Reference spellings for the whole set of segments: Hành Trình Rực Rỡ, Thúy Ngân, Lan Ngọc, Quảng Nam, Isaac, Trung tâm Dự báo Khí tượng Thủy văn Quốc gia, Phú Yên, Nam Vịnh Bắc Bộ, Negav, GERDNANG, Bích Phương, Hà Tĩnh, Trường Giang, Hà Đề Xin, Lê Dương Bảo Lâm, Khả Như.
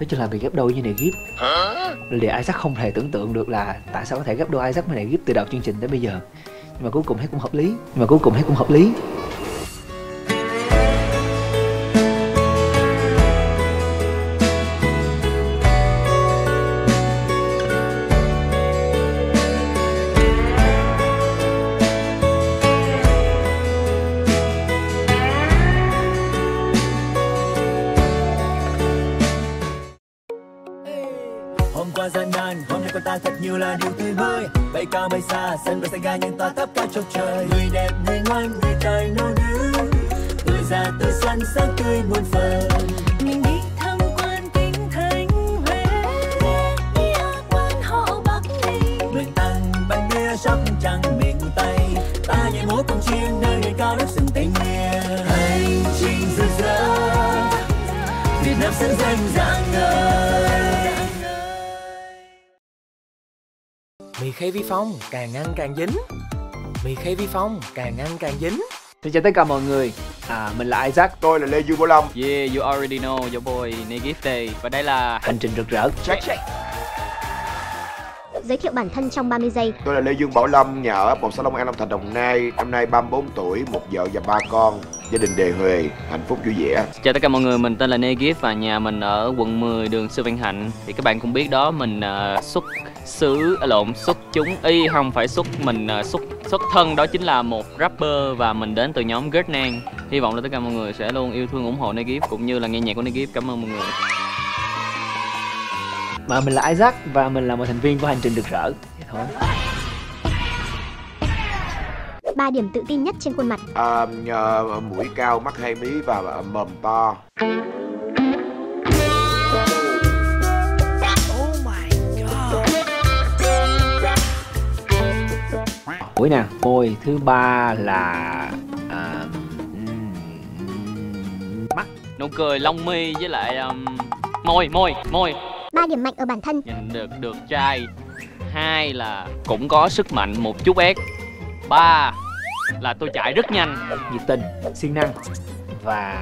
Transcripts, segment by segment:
Đó chính là việc ghép đôi với Negav. Thì Isaac không thể tưởng tượng được là tại sao có thể ghép đôi Isaac với Negav từ đầu chương trình tới bây giờ. Nhưng mà cuối cùng thấy cũng hợp lý. Sân bờ ga nhưng ta tấp cao chọc trời. Người đẹp, người ngoan, người tài nô nữ. Người già tươi săn sáng tươi muôn phần. Mình đi tham quan kinh thánh Huế, đi ở quan họ Bắc Ninh. Người tặng bánh bia sóc trăng miền Tây. Ta nhảy múa cùng chim nơi người cao đất sừng tình yêu. Hành trình rực rỡ, Việt Nam sẽ dành dáng ngời. Mì Khê Vi Phong càng ăn càng dính. Xin chào tất cả mọi người, mình là Isaac. Tôi là Lê Dương Bảo Lâm. Yeah, you already know your boy Negav. Và đây là Hành Trình Rực Rỡ. Check. Giới thiệu bản thân trong 30 giây. Tôi là Lê Dương Bảo Lâm, nhà ở Bồng Sa Long An, Long Thành, Đồng Nai. Năm nay 34 tuổi, một vợ và ba con. Gia đình đề huề, hạnh phúc vui vẻ. Chào tất cả mọi người, mình tên là Negav và nhà mình ở quận 10 đường Sư Văn Hạnh. Thì các bạn cũng biết đó, mình xuất thân đó chính là một rapper và mình đến từ nhóm GERDNANG. Hy vọng là tất cả mọi người sẽ luôn yêu thương ủng hộ Negav cũng như là nghe nhạc của Negav. Cảm ơn mọi người. Mà mình là Isaac và mình là một thành viên của Hành Trình Rực Rỡ. Thôi. 3 điểm tự tin nhất trên khuôn mặt. Mũi cao, mắt hai mí và mồm to. Mũi nè, môi. Thứ ba là mắt, nụ cười, lông mi với lại môi. 3 điểm mạnh ở bản thân. Nhìn được trai. 2 là cũng có sức mạnh một chút ép. 3 là tôi chạy rất nhanh, nhiệt tình, siêng năng và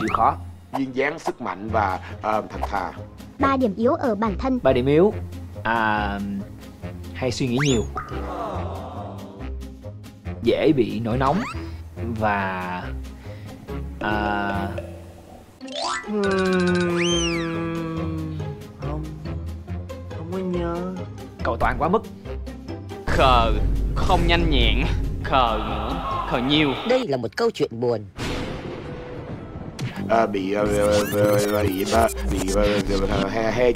chịu khó, duyên dáng, sức mạnh và thật thà. 3 điểm yếu ở bản thân. 3 điểm yếu hay suy nghĩ nhiều, dễ bị nổi nóng và không có nhớ, cầu toàn quá mức, khờ, không nhanh nhẹn, khờ nhiều. Đây là một câu chuyện buồn. Bị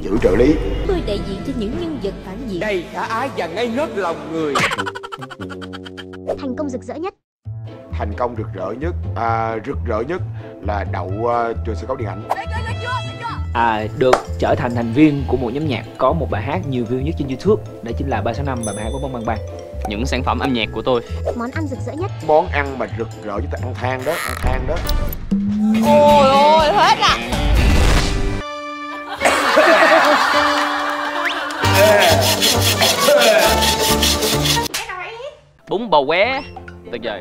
chữ trợ lý. Tôi đại diện cho những nhân vật phản diện đầy khả ái và ngây ngất lòng người. Thành công rực rỡ nhất. Rực rỡ nhất là đậu trường sân khấu điện ảnh. Được trở thành thành viên của một nhóm nhạc có một bài hát nhiều view nhất trên YouTube. Đó chính là 365, bài hát của Bông Băng Bang. Những sản phẩm âm nhạc của tôi. Món ăn rực rỡ nhất. Món ăn mà rực rỡ nhất là ăn than đó. Ôi ôi, hết à. Bún bò qué tuyệt vời.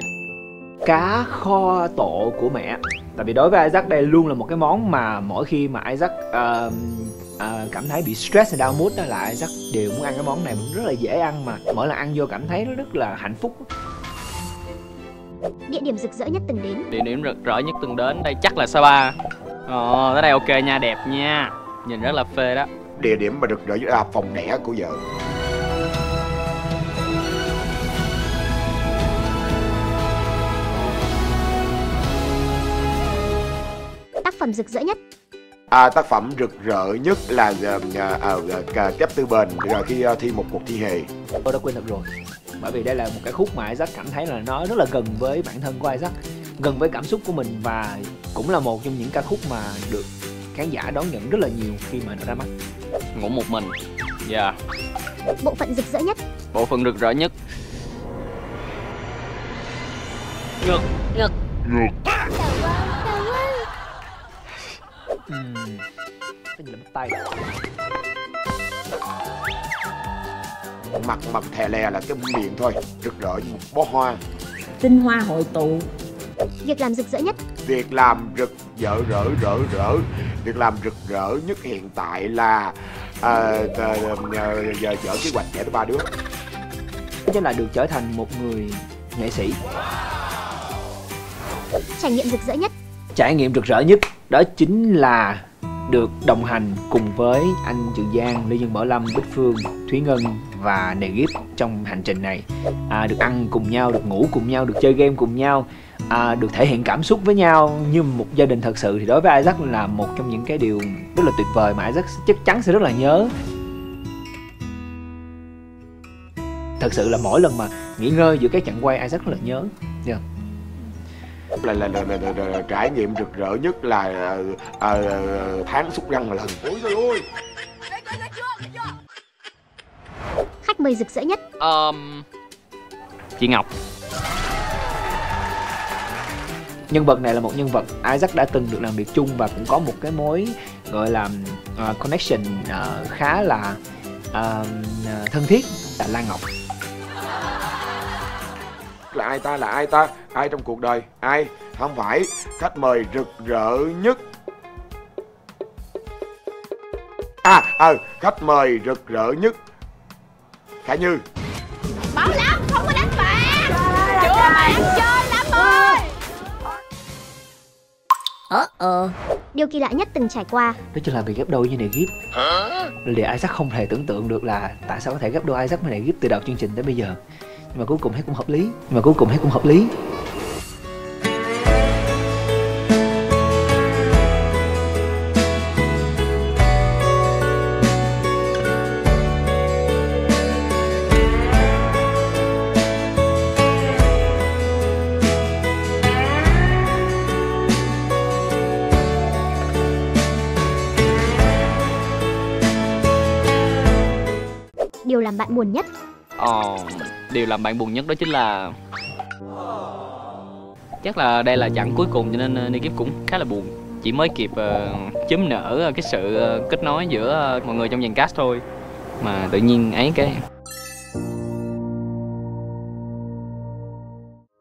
Cá kho tộ của mẹ. Tại vì đối với Isaac đây luôn là một cái món mà mỗi khi mà Isaac cảm thấy bị stress hay down mood đó là Isaac đều muốn ăn cái món này, rất là dễ ăn mà mỗi lần ăn vô cảm thấy nó rất là hạnh phúc. Địa điểm rực rỡ nhất từng đến. Đây chắc là Sapa. Tới đây ok nha, đẹp nha. Nhìn rất là phê đó. Địa điểm mà rực rỡ nhất là phòng đẻ của vợ. Rực rỡ nhất. Tác phẩm rực rỡ nhất là Chép Tư Bền rồi khi thi một cuộc thi hề. Tôi đã quên thật rồi. Bởi vì đây là một cái khúc mà Isaac cảm thấy là nó rất là gần với bản thân của Isaac, gần với cảm xúc của mình và cũng là một trong những ca khúc mà được khán giả đón nhận rất là nhiều khi mà nó ra mắt. Ngủ một mình. Yeah. Bộ phận rực rỡ nhất. Ngực. Tay. Mặt mập thè lè là cái miệng thôi. Rực rỡ như một bó hoa. Tinh hoa hội tụ. Việc làm rực rỡ nhất. Việc làm rực vợ rỡ rỡ rỡ. Việc làm rực rỡ nhất hiện tại là giờ chở kế hoạch trẻ tới 3 đứa. Chứ là được trở thành một người nghệ sĩ. Trải nghiệm rực rỡ nhất. Trải nghiệm rực rỡ nhất đó chính là được đồng hành cùng với anh Trường Giang, Lê Dương Bảo Lâm, Bích Phương, Thúy Ngân và Negav trong hành trình này. Được ăn cùng nhau, được ngủ cùng nhau, được chơi game cùng nhau, được thể hiện cảm xúc với nhau như một gia đình thật sự thì đối với Isaac là một trong những cái điều rất là tuyệt vời mà Isaac chắc chắn sẽ rất là nhớ. Thật sự là mỗi lần mà nghỉ ngơi giữa các chặng quay Isaac rất là nhớ. Yeah. Là trải nghiệm rực rỡ nhất là tháng xúc răng một lần. Ôi trời ơi. Khách mời rực rỡ nhất. Chị Ngọc. Nhân vật này là một nhân vật Isaac đã từng được làm việc chung và cũng có một cái mối gọi là connection khá là thân thiết là Lan Ngọc. Là ai ta, là ai ta, ai trong cuộc đời, ai không phải khách mời rực rỡ nhất. Khách mời rực rỡ nhất Khả Như. Bảo Lâm không có đánh bạn, chưa bạn chơi lắm ơi. Điều kỳ lạ nhất từng trải qua đó chính là bị ghép đôi với Negav. Liệu Isaac không thể tưởng tượng được là tại sao có thể ghép đôi Isaac với Negav từ đầu chương trình tới bây giờ. Nhưng mà cuối cùng thấy cũng hợp lý. Điều làm bạn buồn nhất. Điều làm bạn buồn nhất đó chính là chắc là đây là chặng cuối cùng cho nên Negav cũng khá là buồn. Chỉ mới kịp chớm nở cái sự kết nối giữa mọi người trong dàn cast thôi mà tự nhiên ấy cái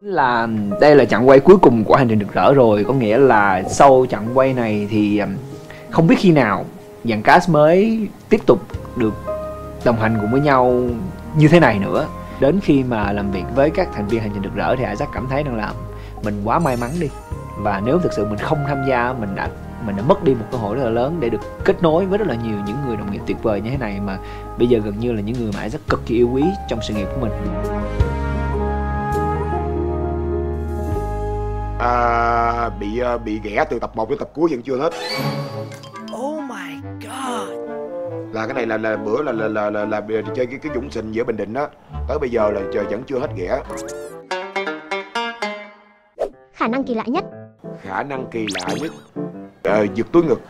là đây là chặng quay cuối cùng của hành trình rực rỡ rồi, có nghĩa là sau chặng quay này thì không biết khi nào dàn cast mới tiếp tục được đồng hành cùng với nhau như thế này nữa. Đến khi mà làm việc với các thành viên hành trình rực rỡ thì Isaac cảm thấy rằng là mình quá may mắn đi. Và nếu thực sự mình không tham gia, mình đã mất đi một cơ hội rất là lớn để được kết nối với rất là nhiều những người đồng nghiệp tuyệt vời như thế này mà bây giờ gần như là những người mà Isaac cực kỳ yêu quý trong sự nghiệp của mình. Bị ghẻ từ tập 1 đến tập cuối vẫn chưa hết. Oh my god. Là cái này là bữa là chơi cái Dũng Sình giữa Bình Định á, tới bây giờ là trời vẫn chưa hết ghẻ. Khả năng kỳ lạ nhất. Khả năng kỳ lạ nhất giật túi ngực.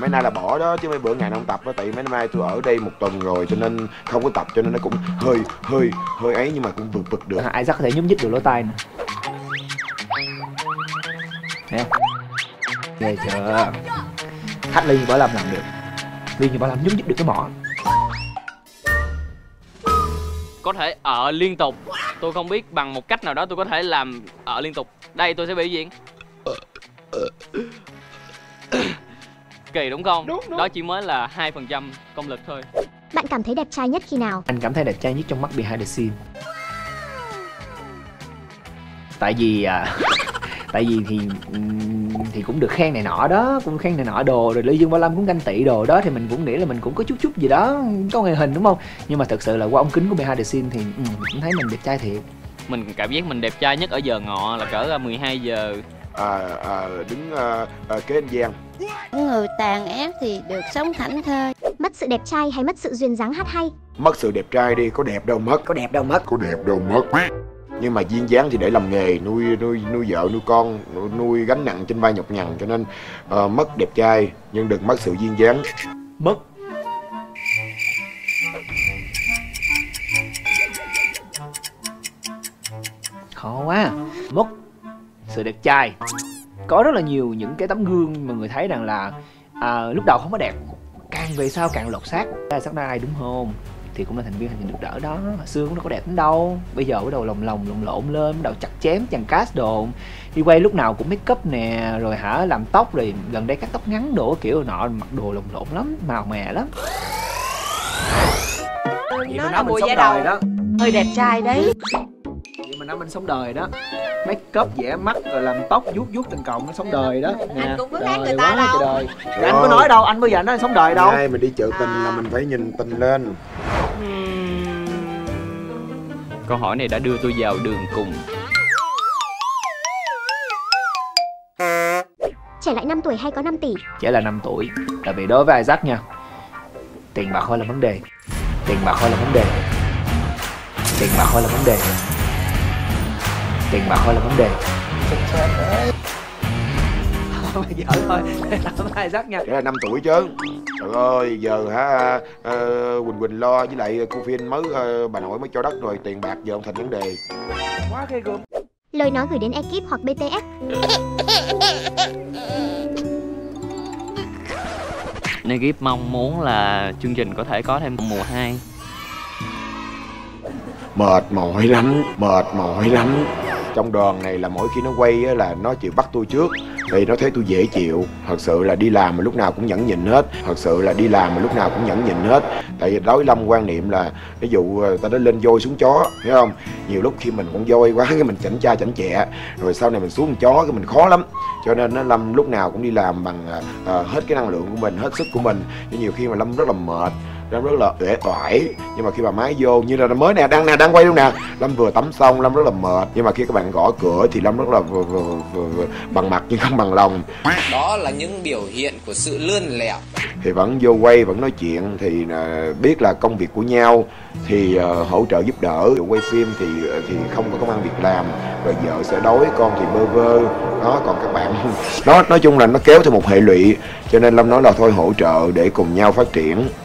Mấy nay là bỏ đó chứ mấy bữa ngày không tập đó, tại mấy nay tôi ở đây một tuần rồi cho nên không có tập cho nên nó cũng hơi ấy nhưng mà cũng vực vực được. Ai chắc có thể nhúc nhích được lỗ tai nè. Nè. Ghê chưa. Khách Ly Bảo Lâm làm được. Ly Bảo Lâm nhúc nhích được cái mỏ. Có thể ở liên tục. Tôi không biết bằng một cách nào đó tôi có thể làm ở liên tục. Đây tôi sẽ biểu diễn. Kỳ đúng không? Đúng. Đó chỉ mới là 2% công lực thôi. Bạn cảm thấy đẹp trai nhất khi nào? Anh cảm thấy đẹp trai nhất trong mắt bị Hà Đề Xin. Tại vì thì cũng được khen này nọ đó, cũng khen này nọ đồ, rồi Lê Dương Bảo Lâm cũng ganh tị đồ đó thì mình cũng nghĩ là mình cũng có chút gì đó, có ngoại hình đúng không? Nhưng mà thật sự là qua ống kính của Hà Đề Xin thì cũng thấy mình đẹp trai thiệt. Mình cảm giác mình đẹp trai nhất ở giờ ngọ là cỡ 12 giờ. Đứng kế anh Giang. Người tàn ép thì được sống thảnh thơi. Mất sự đẹp trai hay mất sự duyên dáng hát hay? Mất sự đẹp trai đi, có đẹp đâu mất. Nhưng mà duyên dáng thì để làm nghề nuôi vợ nuôi con, nuôi gánh nặng trên vai nhọc nhằn cho nên mất đẹp trai nhưng đừng mất sự duyên dáng. Mất khó quá. Mất sự đẹp trai. Có rất là nhiều những cái tấm gương mà người thấy rằng là lúc đầu không có đẹp, càng về sau càng lột xác. Sắp nay đúng không? thì cũng là thành viên Hành Trình Rực Rỡ đó. Hồi xưa cũng đâu có đẹp đến đâu, bây giờ bắt đầu lồng lộn lên, bắt đầu chặt chém chằng cast đồ, đi quay lúc nào cũng make up nè, rồi hả làm tóc, rồi gần đây cắt tóc ngắn đổ kiểu nọ, mặc đồ lồng lộn lắm, màu mè lắm. Vậy nó là mùi da đầu đó, hơi đẹp trai đấy. Vậy mà nó mình sống đời đó, make up vẽ mắt rồi làm tóc vuốt từng cọng, nó sống đời đó nè. Anh cũng có khác người ta đâu, đời. Anh có nói đâu, anh bây giờ nói sống đời đâu. Nay mình đi chợ tình là mình phải nhìn tình lên. Câu hỏi này đã đưa tôi vào đường cùng. Trẻ lại 5 tuổi hay có 5 tỷ? Trẻ là 5 tuổi, là vì đối với Isaac nha, tiền bạc hơi là vấn đề. Tiền bạc hơi là vấn đề. Tiền bạc hơi là vấn đề. Tiền bạc hơi là vấn đề. Thôi bây giờ thôi, làm ai rắc nha. Trẻ là 5 tuổi chứ. Trời ơi, giờ hả Quỳnh lo với lại cô Phiên mới bà nội mới cho đất rồi, tiền bạc giờ không thành vấn đề. Quá ghê gớm. Lời nói gửi đến ekip hoặc BTS. Negav mong muốn là chương trình có thể có thêm mùa 2. Mệt mỏi lắm. Trong đoàn này là mỗi khi nó quay là nó chịu bắt tôi trước, vì nó thấy tôi dễ chịu. Thật sự là đi làm mà lúc nào cũng nhẫn nhịn hết. Tại vì đối với Lâm quan niệm là ví dụ ta đã lên voi xuống chó, thấy không? Nhiều lúc khi mình con voi quá cái mình chảnh cha chảnh chẹ, rồi sau này mình xuống con chó cái mình khó lắm. Cho nên Lâm lúc nào cũng đi làm bằng hết cái năng lượng của mình, hết sức của mình. Nhưng nhiều khi mà Lâm rất là mệt, Lâm rất là uể oải, nhưng mà khi mà máy vô như là mới đang quay luôn nè, Lâm vừa tắm xong Lâm rất là mệt, nhưng mà khi các bạn gõ cửa thì Lâm rất là bằng mặt nhưng không bằng lòng. Đó là những biểu hiện của sự lươn lẹo. Thì vẫn vô quay, vẫn nói chuyện, thì biết là công việc của nhau thì hỗ trợ giúp đỡ. Quay phim thì không có công ăn việc làm, rồi vợ sẽ đói, con thì bơ vơ đó, còn các bạn đó, nói chung là nó kéo theo một hệ lụy. Cho nên Lâm nói là thôi hỗ trợ để cùng nhau phát triển.